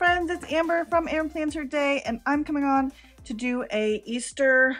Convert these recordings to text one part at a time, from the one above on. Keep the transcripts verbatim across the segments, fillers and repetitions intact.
friends, it's Amber from Amber Plans Her Day, and I'm coming on to do a Easter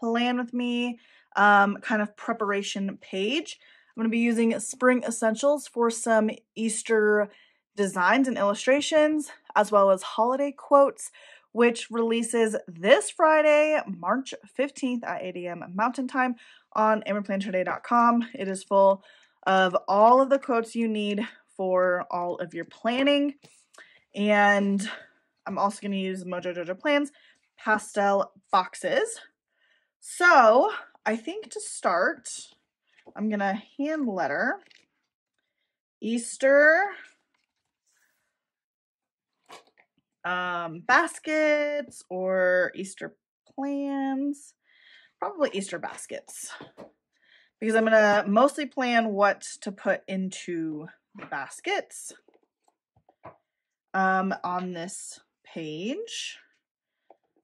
plan with me um, kind of preparation page. I'm going to be using Spring Essentials for some Easter designs and illustrations, as well as Holiday Quotes, which releases this Friday, March fifteenth at eight A M Mountain Time on amber plans her day dot com. It is full of all of the quotes you need for all of your planning. And I'm also going to use Mojo Jojo Plans Pastel Boxes. So I think to start, I'm going to hand letter Easter um, baskets or Easter plans, probably Easter baskets, because I'm going to mostly plan what to put into the baskets um, on this page.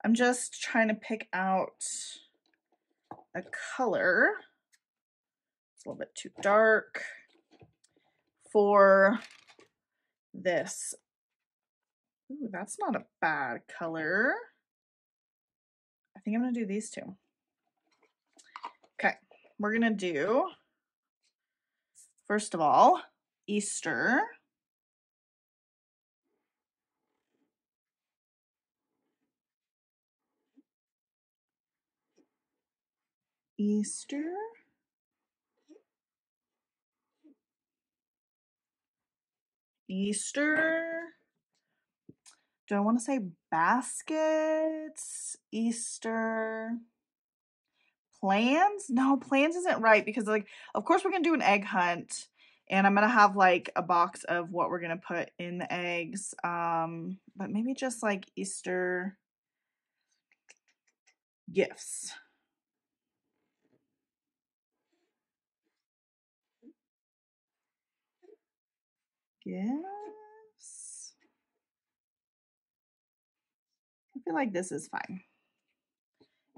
I'm just trying to pick out a color. It's a little bit too dark for this. Ooh, that's not a bad color. I think I'm going to do these two. Okay, we're going to do, first of all, Easter. Easter. Easter. Do I want to say baskets? Easter. Plans? No, plans isn't right, because like, of course we're going to do an egg hunt. And I'm going to have like a box of what we're going to put in the eggs. Um, but maybe just like Easter gifts. Gifts. I feel like this is fine.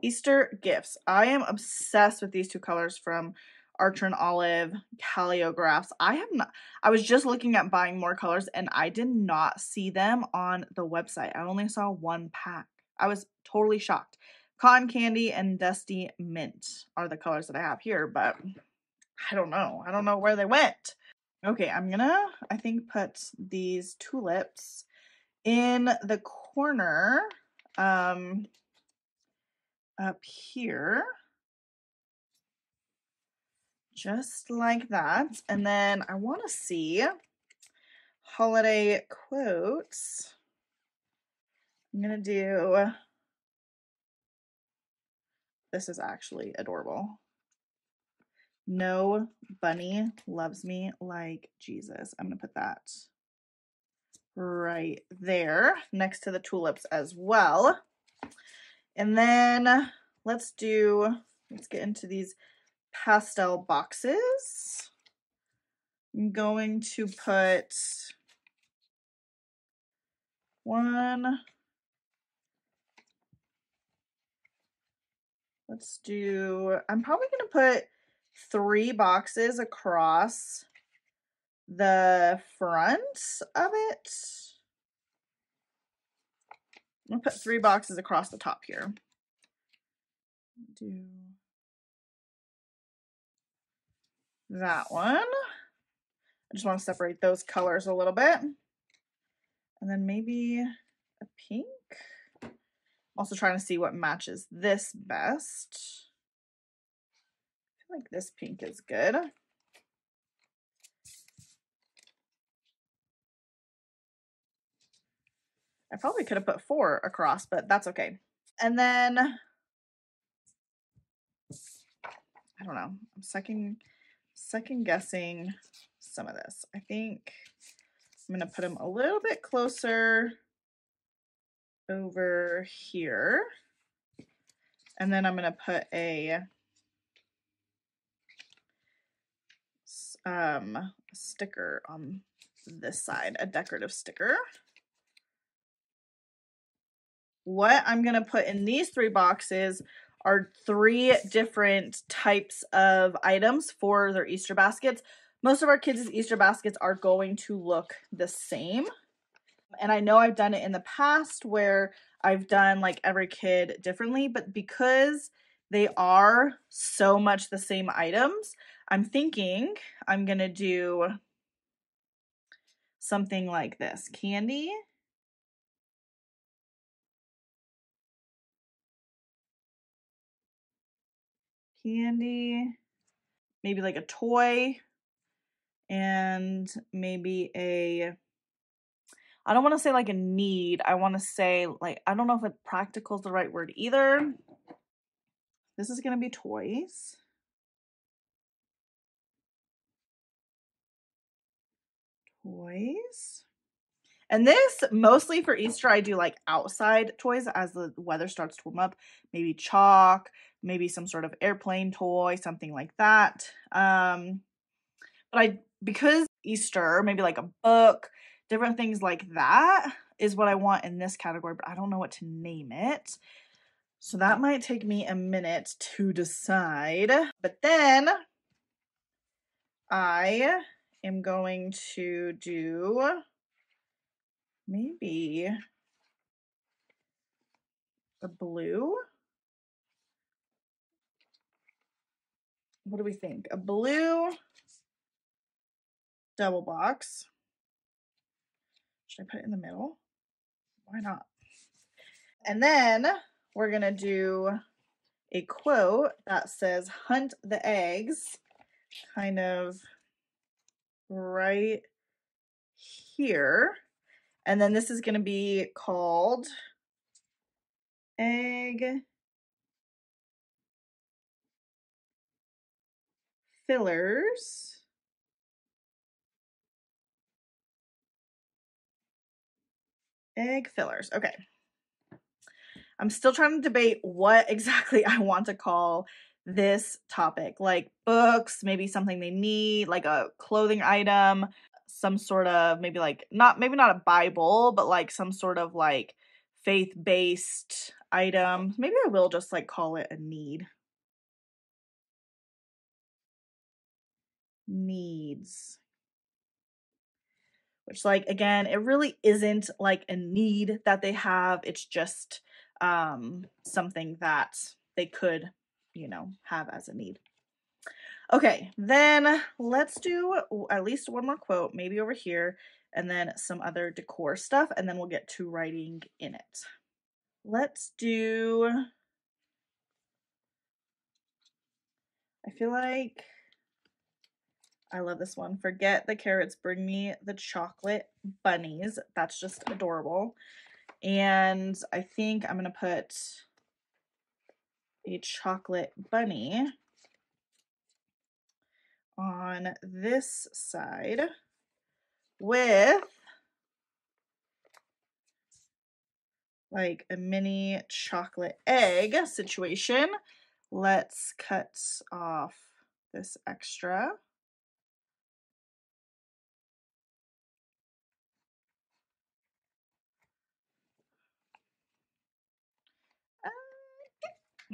Easter gifts. I am obsessed with these two colors from Archer and Olive, Calligraphs. I have not, I was just looking at buying more colors and I did not see them on the website. I only saw one pack. I was totally shocked. Cotton Candy and Dusty Mint are the colors that I have here, but I don't know. I don't know where they went. Okay, I'm gonna, I think, put these tulips in the corner um, up here. Just like that. And then I want to see Holiday Quotes. I'm going to do, this is actually adorable. No bunny loves me like Jesus. I'm going to put that right there next to the tulips as well. And then let's do, let's get into these pastel boxes. I'm going to put one, let's do, I'm probably going to put three boxes across the front of it. I'm going to put three boxes across the top here. Do that one. I just want to separate those colors a little bit. And then maybe a pink. I'm also trying to see what matches this best. I feel like this pink is good. I probably could have put four across, but that's okay. And then, I don't know, I'm second... second guessing some of this. I think I'm going to put them a little bit closer over here. And then I'm going to put a um, sticker on this side, a decorative sticker. What I'm going to put in these three boxes are three different types of items for their Easter baskets. Most of our kids' Easter baskets are going to look the same. And I know I've done it in the past where I've done like every kid differently, but because they are so much the same items, I'm thinking I'm going to do something like this. Candy. Candy. Maybe like a toy. And maybe a, I don't want to say like a need. I want to say like, I don't know if practical is the right word either. This is going to be toys. Toys. And this, mostly for Easter, I do like outside toys as the weather starts to warm up. Maybe chalk, maybe some sort of airplane toy, something like that. Um, but I, because Easter, maybe like a book, different things like that is what I want in this category, but I don't know what to name it. So that might take me a minute to decide. But then I am going to do maybe a blue. What do we think? A blue double box. Should I put it in the middle? Why not? And then we're gonna do a quote that says, hunt the eggs, kind of right here. And then this is gonna be called egg fillers. Egg fillers. Okay. I'm still trying to debate what exactly I want to call this topic. Like books, maybe something they need, like a clothing item, some sort of maybe like not maybe not a Bible, but like some sort of like faith-based item. Maybe I will just like call it a need. Needs. Which, like, again, it really isn't like a need that they have. It's just um, something that they could, you know, have as a need. Okay, then let's do at least one more quote, maybe over here, and then some other decor stuff, and then we'll get to writing in it. Let's do, I feel like, I love this one. Forget the carrots. Bring me the chocolate bunnies. That's just adorable. And I think I'm going to put a chocolate bunny on this side with like a mini chocolate egg situation. Let's cut off this extra.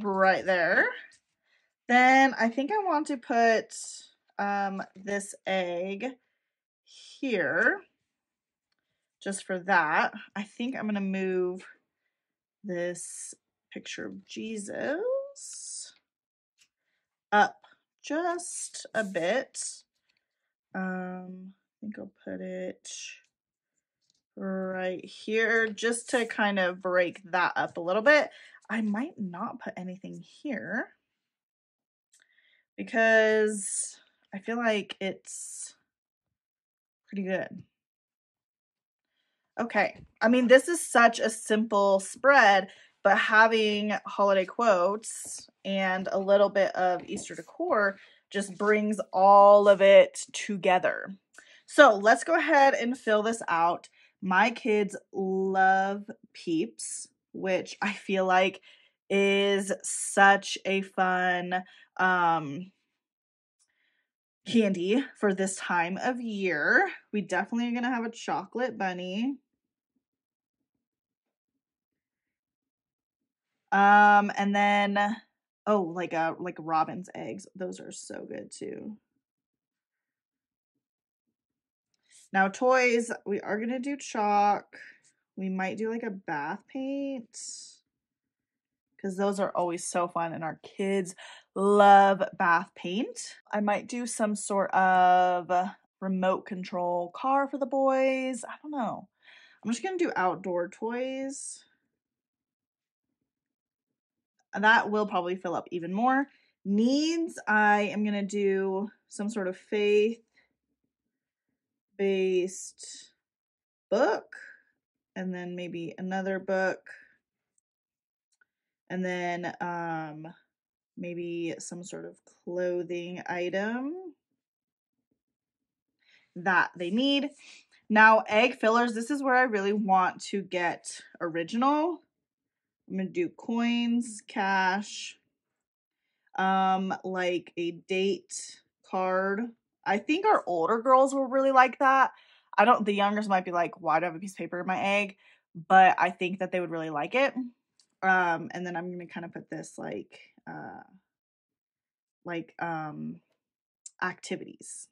Right there. Then I think I want to put um, this egg here just for that. I think I'm going to move this picture of Jesus up just a bit. Um, I think I'll put it right here just to kind of break that up a little bit. I might not put anything here because I feel like it's pretty good. Okay. I mean, this is such a simple spread, but having holiday quotes and a little bit of Easter decor just brings all of it together. So let's go ahead and fill this out. My kids love Peeps, which I feel like is such a fun um, candy for this time of year. We definitely are going to have a chocolate bunny. Um, and then, oh, like a, like robin's eggs. Those are so good too. Now toys, we are going to do chalk. We might do like a bath paint, because those are always so fun and our kids love bath paint. I might do some sort of remote control car for the boys. I don't know. I'm just going to do outdoor toys. That will probably fill up even more. Needs, I am going to do some sort of faith-based book, and then maybe another book, and then um, maybe some sort of clothing item that they need. Now, egg fillers, this is where I really want to get original. I'm going to do coins, cash, um, like a date card. I think our older girls will really like that. I don't, the youngers might be like, why do I have a piece of paper in my egg? But I think that they would really like it. Um, and then I'm going to kind of put this like, uh, like, um, activities.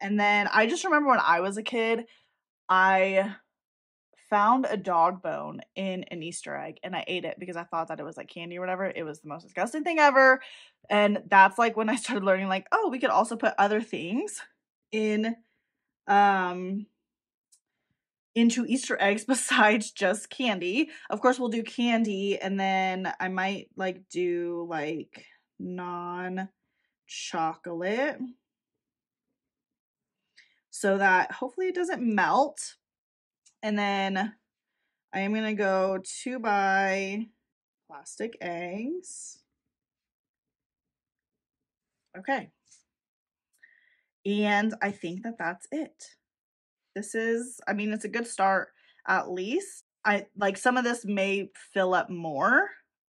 And then I just remember when I was a kid, I found a dog bone in an Easter egg and I ate it because I thought that it was like candy or whatever. It was the most disgusting thing ever. And that's like when I started learning like, oh, we could also put other things in, um, into Easter eggs besides just candy. Of course we'll do candy, and then I might like do like non-chocolate so that hopefully it doesn't melt. And then I am going to go to buy plastic eggs. Okay. And I think that that's it. This is, I mean, it's a good start at least. I like some of this may fill up more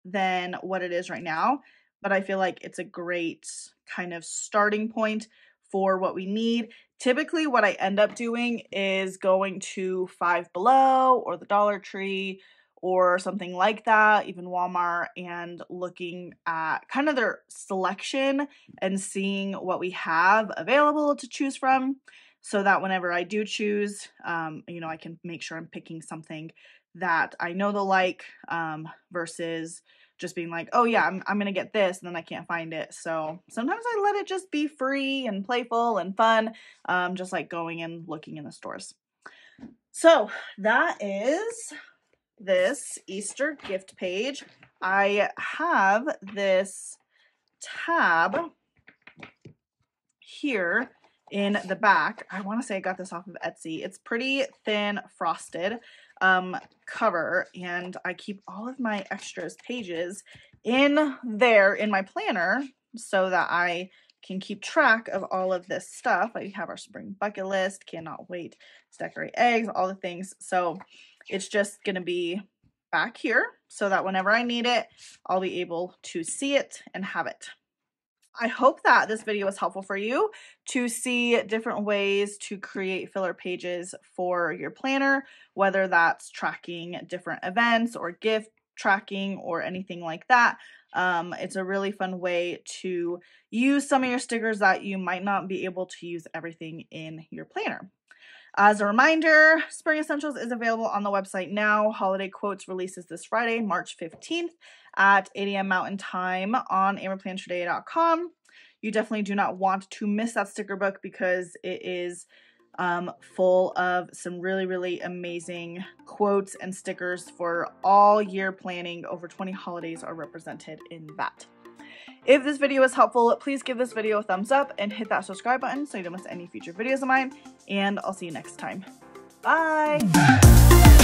than what it is right now, but I feel like it's a great kind of starting point for what we need. Typically what I end up doing is going to Five Below or the Dollar Tree or something like that, even Walmart, and looking at kind of their selection and seeing what we have available to choose from, so that whenever I do choose, um, you know, I can make sure I'm picking something that I know they'll like, um, versus just being like, oh yeah, I'm, I'm going to get this and then I can't find it. So sometimes I let it just be free and playful and fun, um, just like going and looking in the stores. So that is this Easter gift page. I have this tab here in the back. I want to say I got this off of Etsy. It's pretty thin frosted um, cover, and I keep all of my extras pages in there in my planner so that I can keep track of all of this stuff. I have our spring bucket list, cannot wait to decorate eggs, all the things. So it's just going to be back here so that whenever I need it, I'll be able to see it and have it. I hope that this video was helpful for you to see different ways to create filler pages for your planner, whether that's tracking different events or gift tracking or anything like that. Um, it's a really fun way to use some of your stickers that you might not be able to use everything in your planner. As a reminder, Spring Essentials is available on the website now. Holiday Quotes releases this Friday, March fifteenth at eight A M Mountain Time on amber plans her day dot com. You definitely do not want to miss that sticker book because it is um, full of some really, really amazing quotes and stickers for all year planning. Over twenty holidays are represented in that. If this video was helpful, please give this video a thumbs up and hit that subscribe button so you don't miss any future videos of mine, and I'll see you next time. Bye!